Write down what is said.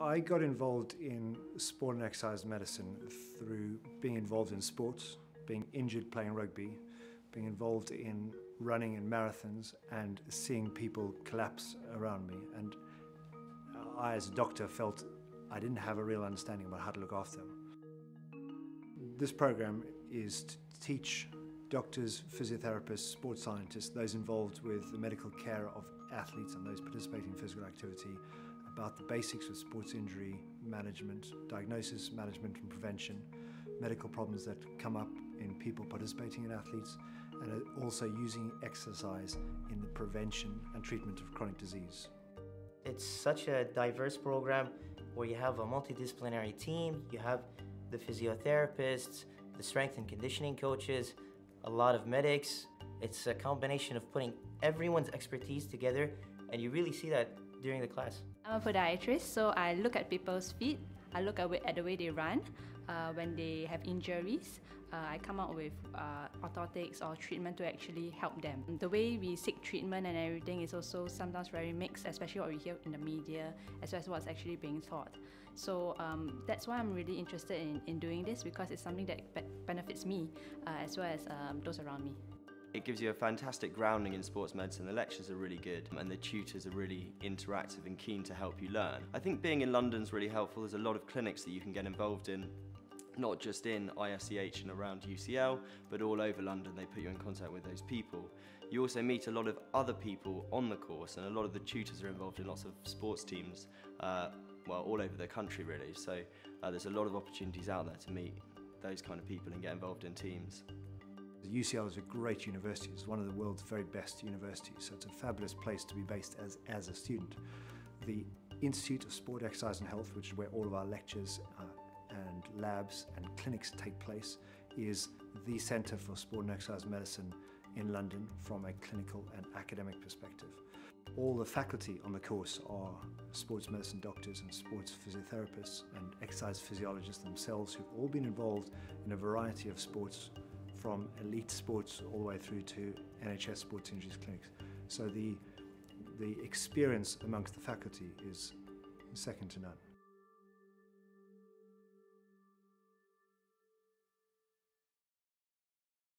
I got involved in sport and exercise medicine through being involved in sports, being injured playing rugby, being involved in running in marathons and seeing people collapse around me. And I, as a doctor, felt I didn't have a real understanding about how to look after them. This program is to teach doctors, physiotherapists, sports scientists, those involved with the medical care of athletes and those participating in physical activity about the basics of sports injury management, diagnosis, management and prevention, medical problems that come up in people participating in athletes, and also using exercise in the prevention and treatment of chronic disease. It's such a diverse program where you have a multidisciplinary team, you have the physiotherapists, the strength and conditioning coaches, a lot of medics. It's a combination of putting everyone's expertise together, and you really see that during the class. I'm a podiatrist, so I look at people's feet. I look at the way they run when they have injuries. I come up with orthotics or treatment to actually help them. The way we seek treatment and everything is also sometimes very mixed, especially what we hear in the media, as well as what's actually being taught. So that's why I'm really interested in doing this, because it's something that benefits me as well as those around me. It gives you a fantastic grounding in sports medicine. The lectures are really good and the tutors are really interactive and keen to help you learn. I think being in London's really helpful. There's a lot of clinics that you can get involved in, not just in ISEH and around UCL, but all over London. They put you in contact with those people. You also meet a lot of other people on the course, and a lot of the tutors are involved in lots of sports teams, well, all over the country really. So there's a lot of opportunities out there to meet those kind of people and get involved in teams. UCL is a great university. It's one of the world's very best universities, so it's a fabulous place to be based as a student. The Institute of Sport Exercise and Health, which is where all of our lectures and labs and clinics take place, is the centre for sport and exercise medicine in London from a clinical and academic perspective. All the faculty on the course are sports medicine doctors and sports physiotherapists and exercise physiologists themselves, who've all been involved in a variety of sports, from elite sports all the way through to NHS sports injuries clinics. So the experience amongst the faculty is second to none.